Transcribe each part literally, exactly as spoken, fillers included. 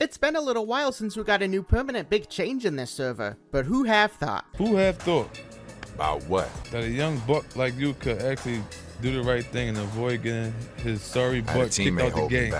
It's been a little while since we got a new permanent big change in this server, but who have thought? Who have thought? About what? That a young buck like you could actually do the right thing and avoid getting his sorry butt kicked out the game.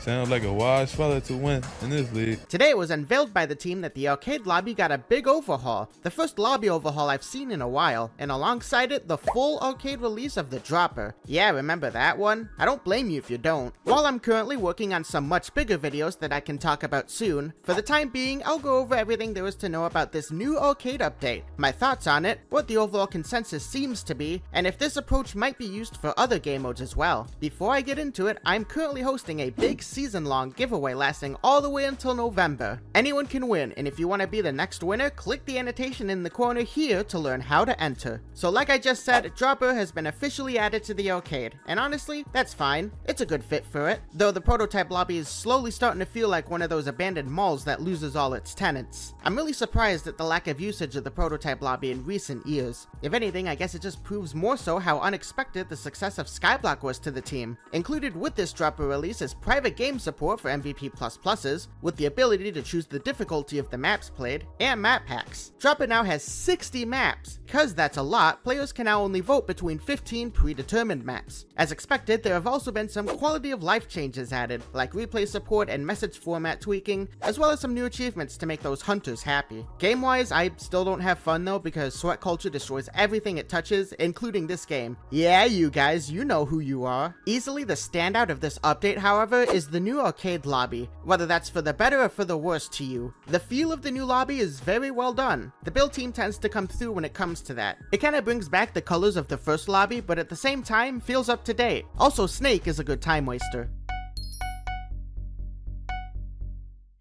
Sounds like a wise fella to win in this league. Today it was unveiled by the team that the arcade lobby got a big overhaul. The first lobby overhaul I've seen in a while, and alongside it, the full arcade release of the Dropper. Yeah, remember that one? I don't blame you if you don't. While I'm currently working on some much bigger videos that I can talk about soon, for the time being, I'll go over everything there is to know about this new arcade update, my thoughts on it, what the overall consensus seems to be, and if this approach might be used for other game modes as well. Before I get into it, I'm currently hosting a big season-long giveaway lasting all the way until November. Anyone can win, and if you want to be the next winner, click the annotation in the corner here to learn how to enter. So like I just said, Dropper has been officially added to the arcade, and honestly, that's fine. It's a good fit for it, though the prototype lobby is slowly starting to feel like one of those abandoned malls that loses all its tenants. I'm really surprised at the lack of usage of the prototype lobby in recent years. If anything, I guess it just proves more so how unexpected the success of Skyblock was to the team. Included with this Dropper release is private game game support for M V P plus pluses, with the ability to choose the difficulty of the maps played, and map packs. Dropper now has sixty maps. Cause that's a lot, players can now only vote between fifteen predetermined maps. As expected, there have also been some quality of life changes added, like replay support and message format tweaking, as well as some new achievements to make those hunters happy. Game-wise, I still don't have fun though, because sweat culture destroys everything it touches, including this game. Yeah, you guys, you know who you are. Easily the standout of this update, however, is the new arcade lobby, whether that's for the better or for the worse to you. The feel of the new lobby is very well done. The build team tends to come through when it comes to that. It kind of brings back the colors of the first lobby, but at the same time feels up to date. Also, Snake is a good time waster.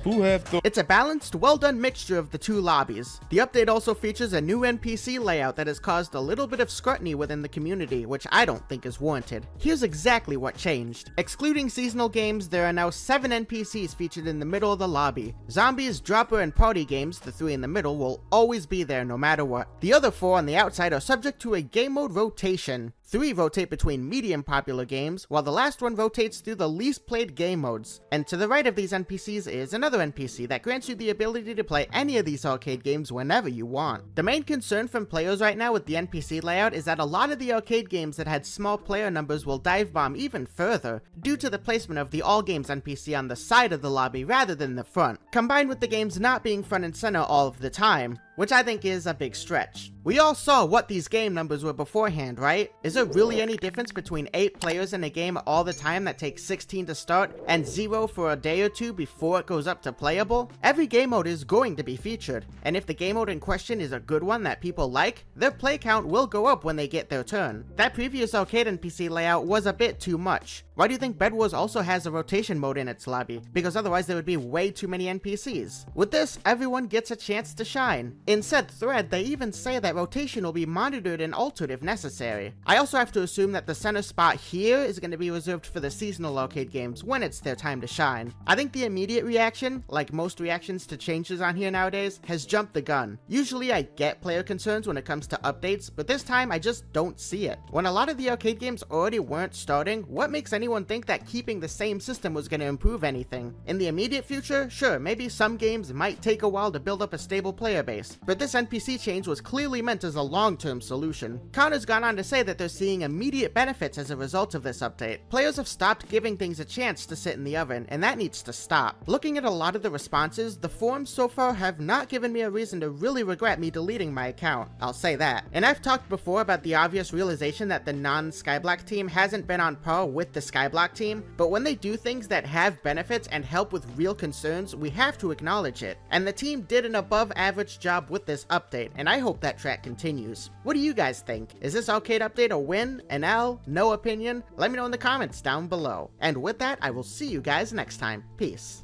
Who have thought? It's a balanced, well-done mixture of the two lobbies. The update also features a new N P C layout that has caused a little bit of scrutiny within the community, which I don't think is warranted. Here's exactly what changed. Excluding seasonal games, there are now seven N P Cs featured in the middle of the lobby. Zombies, Dropper, and Party Games, the three in the middle, will always be there no matter what. The other four on the outside are subject to a game mode rotation. Three rotate between medium popular games, while the last one rotates through the least played game modes. And to the right of these N P Cs is another N P C that grants you the ability to play any of these arcade games whenever you want. The main concern from players right now with the N P C layout is that a lot of the arcade games that had small player numbers will dive bomb even further, due to the placement of the all games N P C on the side of the lobby rather than the front, combined with the games not being front and center all of the time, which I think is a big stretch. We all saw what these game numbers were beforehand, right? Is there really any difference between eight players in a game all the time that takes sixteen to start and zero for a day or two before it goes up to playable? Every game mode is going to be featured, and if the game mode in question is a good one that people like, their play count will go up when they get their turn. That previous arcade N P C layout was a bit too much. Why do you think Bedwars also has a rotation mode in its lobby? Because otherwise there would be way too many N P Cs. With this, everyone gets a chance to shine. In said thread, they even say that rotation will be monitored and altered if necessary. I also have to assume that the center spot here is going to be reserved for the seasonal arcade games when it's their time to shine. I think the immediate reaction, like most reactions to changes on here nowadays, has jumped the gun. Usually I get player concerns when it comes to updates, but this time I just don't see it. When a lot of the arcade games already weren't starting, what makes anyone think that keeping the same system was going to improve anything? In the immediate future, sure, maybe some games might take a while to build up a stable player base, but this N P C change was clearly meant as a long-term solution. Connor's gone on to say that they're seeing immediate benefits as a result of this update. Players have stopped giving things a chance to sit in the oven, and that needs to stop. Looking at a lot of the responses, the forums so far have not given me a reason to really regret me deleting my account, I'll say that. And I've talked before about the obvious realization that the non-Skyblock team hasn't been on par with the Skyblock team, but when they do things that have benefits and help with real concerns, we have to acknowledge it. And the team did an above-average job with this update, and I hope that track continues. What do you guys think? Is this arcade update a win, an L, no opinion? Let me know in the comments down below. And with that, I will see you guys next time. Peace.